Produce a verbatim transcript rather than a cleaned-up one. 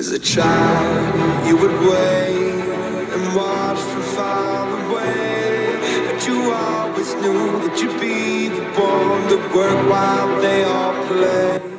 As a child, you would wait and watch from far away, but you always knew that you'd be the one to work while they all play.